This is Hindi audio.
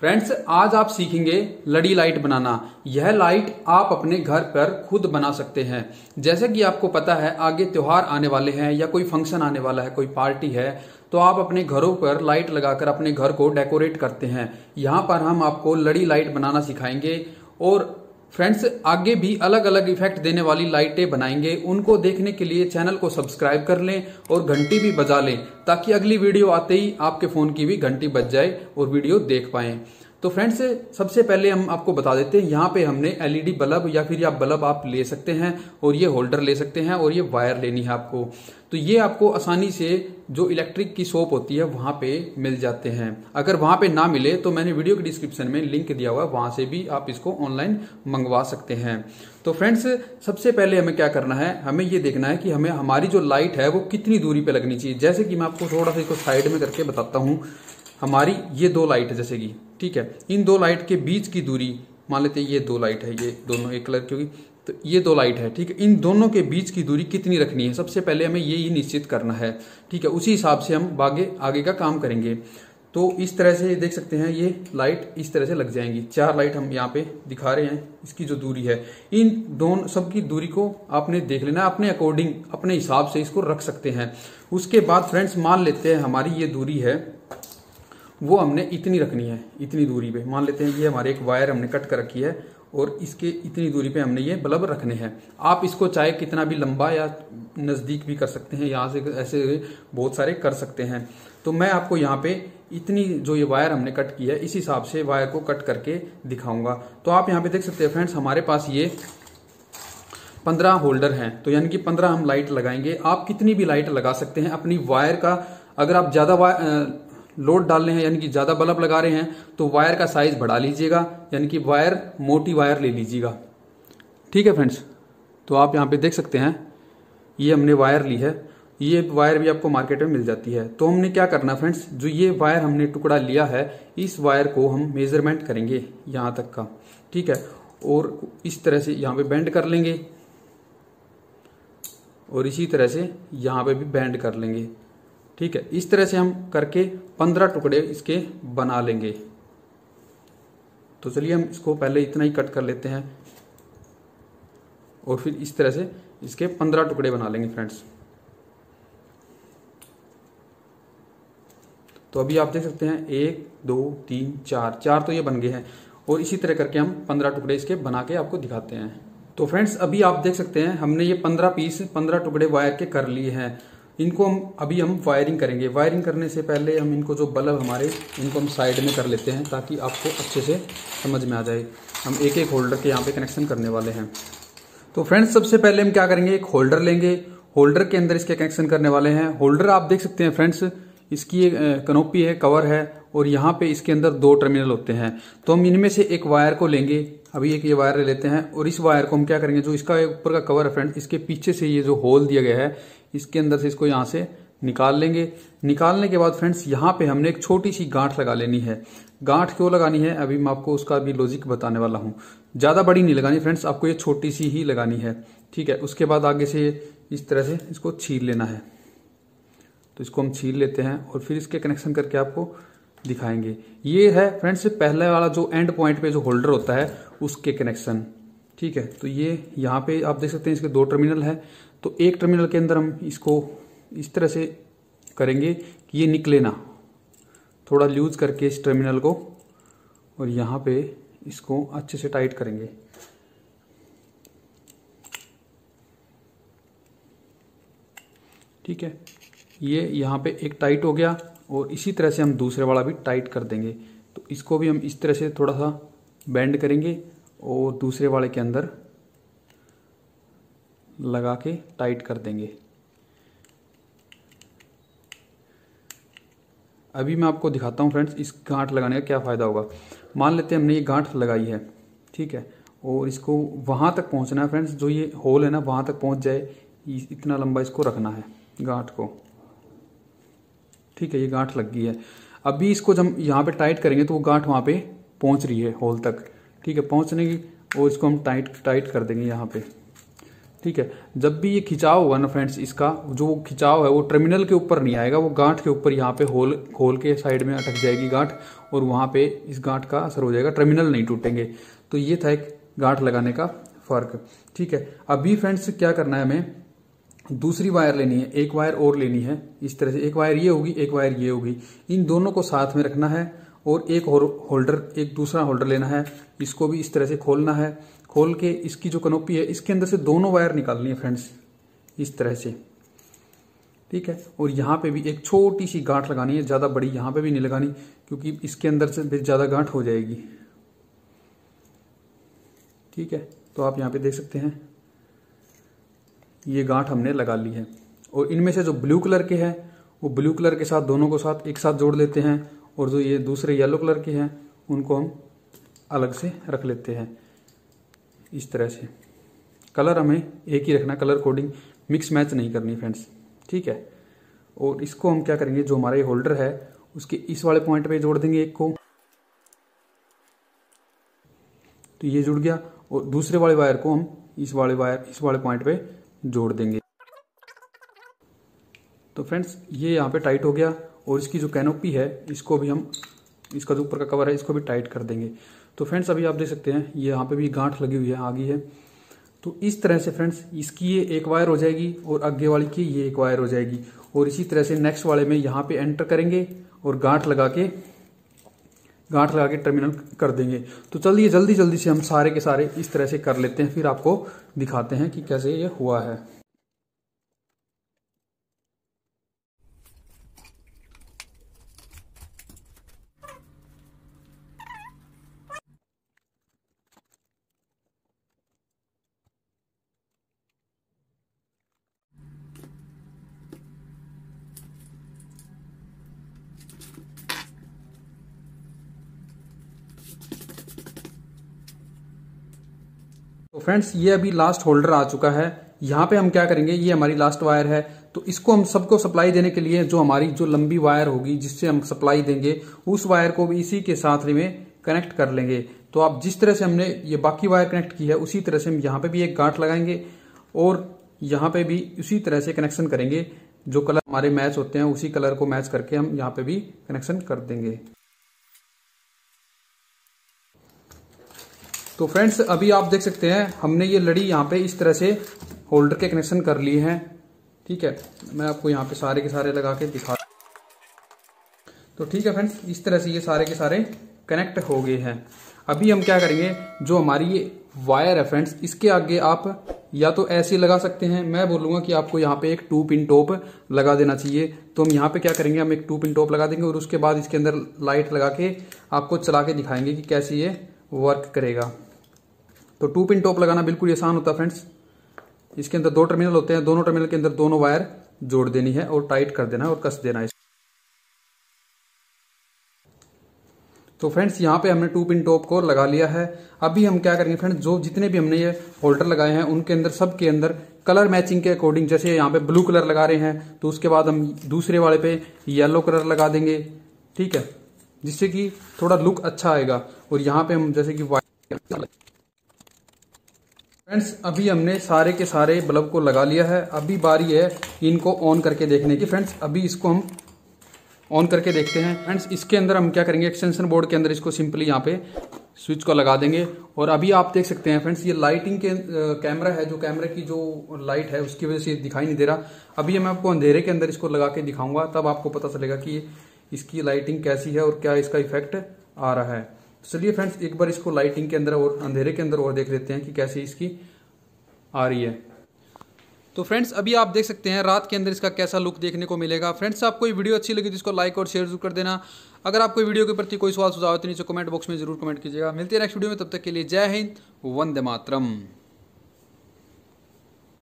फ्रेंड्स, आज आप सीखेंगे लड़ी लाइट बनाना। यह लाइट आप अपने घर पर खुद बना सकते हैं। जैसे कि आपको पता है आगे त्योहार आने वाले हैं या कोई फंक्शन आने वाला है, कोई पार्टी है, तो आप अपने घरों पर लाइट लगाकर अपने घर को डेकोरेट करते हैं। यहाँ पर हम आपको लड़ी लाइट बनाना सिखाएंगे और फ्रेंड्स आगे भी अलग अलग इफेक्ट देने वाली लाइटें बनाएंगे। उनको देखने के लिए चैनल को सब्सक्राइब कर लें और घंटी भी बजा लें ताकि अगली वीडियो आते ही आपके फोन की भी घंटी बज जाए और वीडियो देख पाएं। तो फ्रेंड्स सबसे पहले हम आपको बता देते हैं, यहाँ पे हमने एलईडी बल्ब या फिर बल्ब आप ले सकते हैं और ये होल्डर ले सकते हैं और ये वायर लेनी है आपको। तो ये आपको आसानी से जो इलेक्ट्रिक की शॉप होती है वहां पे मिल जाते हैं। अगर वहां पे ना मिले तो मैंने वीडियो के डिस्क्रिप्शन में लिंक दिया हुआ है, वहां से भी आप इसको ऑनलाइन मंगवा सकते हैं। तो फ्रेंड्स सबसे पहले हमें क्या करना है, हमें ये देखना है कि हमें हमारी जो लाइट है वो कितनी दूरी पे लगनी चाहिए। जैसे कि मैं आपको थोड़ा सा इसको साइड में करके बताता हूँ। हमारी ये दो लाइट है जैसे कि, ठीक है, इन दो लाइट के बीच की दूरी मान लेते हैं, ये दो लाइट है, ये दोनों एक कलर की होगी, तो ये दो लाइट है, ठीक है, इन दोनों के बीच की दूरी कितनी रखनी है सबसे पहले हमें ये ही निश्चित करना है, ठीक है। उसी हिसाब से हम आगे का काम करेंगे। तो इस तरह से देख सकते हैं ये लाइट इस तरह से लग जाएंगी। चार लाइट हम यहाँ पे दिखा रहे हैं, इसकी जो दूरी है इन दोनों सबकी दूरी को आपने देख लेना, अपने अकॉर्डिंग अपने हिसाब से इसको रख सकते हैं। उसके बाद फ्रेंड्स मान लेते हैं हमारी ये दूरी है वो हमने इतनी रखनी है, इतनी दूरी पे मान लेते हैं ये हमारे एक वायर हमने कट कर रखी है और इसके इतनी दूरी पे हमने ये बल्ब रखने हैं। आप इसको चाहे कितना भी लंबा या नज़दीक भी कर सकते हैं, यहाँ से ऐसे बहुत सारे कर सकते हैं। तो मैं आपको यहाँ पे इतनी जो ये वायर हमने कट की है इस हिसाब से वायर को कट करके दिखाऊंगा। तो आप यहाँ पे देख सकते हैं फ्रेंड्स हमारे पास ये 15 होल्डर हैं, तो यानी कि 15 हम लाइट लगाएंगे। आप कितनी भी लाइट लगा सकते हैं अपनी वायर का। अगर आप ज़्यादा लोड डालने हैं यानी कि ज़्यादा बल्ब लगा रहे हैं तो वायर का साइज बढ़ा लीजिएगा, यानी कि वायर मोटी वायर ले लीजिएगा, ठीक है फ्रेंड्स। तो आप यहाँ पे देख सकते हैं ये हमने वायर ली है, ये वायर भी आपको मार्केट में मिल जाती है। तो हमने क्या करना फ्रेंड्स, जो ये वायर हमने टुकड़ा लिया है इस वायर को हम मेजरमेंट करेंगे यहाँ तक का, ठीक है, और इस तरह से यहाँ पर बेंड कर लेंगे और इसी तरह से यहाँ पर भी बेंड कर लेंगे, ठीक है। इस तरह से हम करके 15 टुकड़े इसके बना लेंगे। तो चलिए हम इसको पहले इतना ही कट कर लेते हैं और फिर इस तरह से इसके 15 टुकड़े बना लेंगे फ्रेंड्स। तो अभी आप देख सकते हैं 1 2 3 4 तो ये बन गए हैं और इसी तरह करके हम 15 टुकड़े इसके बना के आपको दिखाते हैं। तो फ्रेंड्स अभी आप देख सकते हैं हमने ये 15 टुकड़े वायर के कर लिए हैं। इनको हम अभी वायरिंग करेंगे। वायरिंग करने से पहले हम इनको जो बल्ब हमारे इनको हम साइड में कर लेते हैं ताकि आपको अच्छे से समझ में आ जाए। हम एक एक होल्डर के यहाँ पे कनेक्शन करने वाले हैं। तो फ्रेंड्स सबसे पहले हम क्या करेंगे, एक होल्डर लेंगे, होल्डर के अंदर इसके कनेक्शन करने वाले हैं। होल्डर आप देख सकते हैं फ्रेंड्स इसकी एक कनोपी है, कवर है और यहाँ पे इसके अंदर 2 टर्मिनल होते हैं। तो हम इनमें से एक वायर को लेंगे, अभी एक ये वायर ले लेते हैं और इस वायर को हम क्या करेंगे, जो इसका ऊपर का कवर है फ्रेंड्स इसके पीछे से ये जो होल दिया गया है इसके अंदर से इसको यहाँ से निकाल लेंगे। निकालने के बाद फ्रेंड्स यहाँ पे हमने एक छोटी सी गांठ लगा लेनी है। गांठ क्यों लगानी है अभी मैं आपको उसका भी लॉजिक बताने वाला हूँ। ज़्यादा बड़ी नहीं लगानी फ्रेंड्स, आपको ये छोटी सी ही लगानी है, ठीक है। उसके बाद आगे से इस तरह से इसको छील लेना है, तो इसको हम छील लेते हैं और फिर इसके कनेक्शन करके आपको दिखाएंगे। ये है फ्रेंड्स पहले वाला जो एंड पॉइंट पे जो होल्डर होता है उसके कनेक्शन, ठीक है। तो ये यहाँ पे आप देख सकते हैं इसके 2 टर्मिनल है। तो एक टर्मिनल के अंदर हम इसको इस तरह से करेंगे कि ये निकले ना, थोड़ा लूज करके इस टर्मिनल को, और यहाँ पे इसको अच्छे से टाइट करेंगे। ठीक है, ये यहाँ पे एक टाइट हो गया और इसी तरह से हम दूसरे वाला भी टाइट कर देंगे। तो इसको भी हम इस तरह से थोड़ा सा बेंड करेंगे और दूसरे वाले के अंदर लगा के टाइट कर देंगे। अभी मैं आपको दिखाता हूँ फ्रेंड्स इस गांठ लगाने का क्या फ़ायदा होगा। मान लेते हैं हमने ये गांठ लगाई है, ठीक है, और इसको वहाँ तक पहुँचना है फ्रेंड्स, जो ये होल है ना वहाँ तक पहुँच जाए इतना लंबा इसको रखना है गांठ को, ठीक है। ये गांठ लग गई है। अभी इसको जब यहाँ पे टाइट करेंगे तो वो गांठ वहाँ पे पहुँच रही है होल तक, ठीक है, पहुँचने की, और इसको हम टाइट कर देंगे यहाँ पे, ठीक है। जब भी ये खिंचाव होगा ना फ्रेंड्स, इसका जो खिंचाव है वो टर्मिनल के ऊपर नहीं आएगा, वो गांठ के ऊपर यहाँ पे होल खोल के साइड में अटक जाएगी गांठ, और वहाँ पे इस गांठ का असर हो जाएगा, टर्मिनल नहीं टूटेंगे। तो ये था एक गांठ लगाने का फर्क, ठीक है। अभी फ्रेंड्स क्या करना है, हमें दूसरी वायर लेनी है, एक वायर और लेनी है इस तरह से, एक वायर ये होगी एक वायर ये होगी, इन दोनों को साथ में रखना है, और एक होल्डर, एक दूसरा होल्डर लेना है, इसको भी इस तरह से खोलना है, खोल के इसकी जो कनोपी है इसके अंदर से दोनों वायर निकालनी है फ्रेंड्स इस तरह से, ठीक है। और यहाँ पे भी एक छोटी सी गांठ लगानी है, ज़्यादा बड़ी यहाँ पे भी नहीं लगानी, क्योंकि इसके अंदर से फिर ज़्यादा गांठ हो जाएगी, ठीक है। तो आप यहाँ पे देख सकते हैं ये गांठ हमने लगा ली है, और इनमें से जो ब्लू कलर के हैं वो ब्लू कलर के साथ दोनों को साथ एक साथ जोड़ लेते हैं, और जो ये दूसरे येलो कलर के हैं उनको हम अलग से रख लेते हैं इस तरह से। कलर हमें एक ही रखना, कलर कोडिंग मिक्स मैच नहीं करनी फ्रेंड्स, ठीक है। और इसको हम क्या करेंगे, जो हमारा ये होल्डर है उसके इस वाले पॉइंट पे जोड़ देंगे एक को, तो ये जुड़ गया, और दूसरे वाले वायर को हम इस वाले वायर इस वाले पॉइंट पे जोड़ देंगे। तो फ्रेंड्स ये यहाँ पे टाइट हो गया, और इसकी जो कैनोपी है इसको भी हम, इसका जो ऊपर का कवर है इसको भी टाइट कर देंगे। तो फ्रेंड्स अभी आप देख सकते हैं ये यहाँ पे भी गांठ लगी हुई है, आ गई है। तो इस तरह से फ्रेंड्स इसकी ये एक वायर हो जाएगी, और आगे वाली की ये एक वायर हो जाएगी, और इसी तरह से नेक्स्ट वाले में यहाँ पे एंटर करेंगे और गांठ लगा के टर्मिनल कर देंगे। तो चलिए जल्दी जल्दी से हम सारे के सारे इस तरह से कर लेते हैं, फिर आपको दिखाते हैं कि कैसे ये हुआ है। तो फ्रेंड्स ये अभी लास्ट होल्डर आ चुका है, यहाँ पे हम क्या करेंगे, ये हमारी लास्ट वायर है, तो इसको हम सबको सप्लाई देने के लिए जो हमारी जो लंबी वायर होगी जिससे हम सप्लाई देंगे उस वायर को भी इसी के साथ में कनेक्ट कर लेंगे। तो आप जिस तरह से हमने ये बाकी वायर कनेक्ट की है उसी तरह से हम यहाँ पे भी एक गांठ लगाएंगे, और यहाँ पे भी उसी तरह से कनेक्शन करेंगे, जो कलर हमारे मैच होते हैं उसी कलर को मैच करके हम यहाँ पे भी कनेक्शन कर देंगे। तो फ्रेंड्स अभी आप देख सकते हैं हमने ये लड़ी यहाँ पे इस तरह से होल्डर के कनेक्शन कर लिए हैं, ठीक है। मैं आपको यहाँ पे सारे के सारे लगा के दिखा, तो ठीक है फ्रेंड्स इस तरह से ये सारे के सारे कनेक्ट हो गए हैं। अभी हम क्या करेंगे, जो हमारी ये वायर है फ्रेंड्स इसके आगे आप या तो ऐसे लगा सकते हैं, मैं बोलूँगा कि आपको यहाँ पे एक 2 पिन टॉप लगा देना चाहिए। तो हम यहाँ पे क्या करेंगे, हम एक 2 पिन टॉप लगा देंगे, और उसके बाद इसके अंदर लाइट लगा के आपको चला के दिखाएंगे कि कैसे ये वर्क करेगा। तो 2 पिन टॉप लगाना बिल्कुल आसान होता है फ्रेंड्स, इसके अंदर 2 टर्मिनल होते हैं, दोनों टर्मिनल के अंदर दोनों वायर जोड़ देनी है और टाइट कर देना है और कस देना है। तो फ्रेंड्स यहाँ पे हमने 2 पिन टॉप को लगा लिया है। अभी हम क्या करेंगे फ्रेंड्स, जो जितने भी हमने ये होल्डर लगाए हैं उनके अंदर सब के अंदर कलर मैचिंग के अकॉर्डिंग, जैसे यहाँ पे ब्लू कलर लगा रहे हैं तो उसके बाद हम दूसरे वाले पे येलो कलर लगा देंगे, ठीक है, जिससे कि थोड़ा लुक अच्छा आएगा। और यहाँ पे हम जैसे कि फ्रेंड्स अभी हमने सारे के सारे बल्ब को लगा लिया है, अभी बारी है इनको ऑन करके देखने की। फ्रेंड्स अभी इसको हम ऑन करके देखते हैं। फ्रेंड्स इसके अंदर हम क्या करेंगे, एक्सटेंशन बोर्ड के अंदर इसको सिंपली यहाँ पे स्विच को लगा देंगे, और अभी आप देख सकते हैं फ्रेंड्स ये लाइटिंग के कैमरा है, जो कैमरे की जो लाइट है उसकी वजह से दिखाई नहीं दे रहा। अभी मैं आपको अंधेरे के अंदर इसको लगा के दिखाऊंगा, तब आपको पता चलेगा कि इसकी लाइटिंग कैसी है और क्या इसका इफेक्ट आ रहा है। चलिए फ्रेंड्स एक बार इसको लाइटिंग के अंदर और अंधेरे के अंदर और देख लेते हैं कि कैसी इसकी आ रही है। तो फ्रेंड्स अभी आप देख सकते हैं रात के अंदर इसका कैसा लुक देखने को मिलेगा। फ्रेंड्स आपको ये वीडियो अच्छी लगी तो इसको लाइक और शेयर जरूर कर देना। अगर आपको वीडियो के प्रति कोई सवाल सुझाव है तो नीचे कमेंट बॉक्स में जरूर कमेंट कीजिएगा। मिलते हैं नेक्स्ट वीडियो में, तब तक के लिए जय हिंद, वंदे मातरम।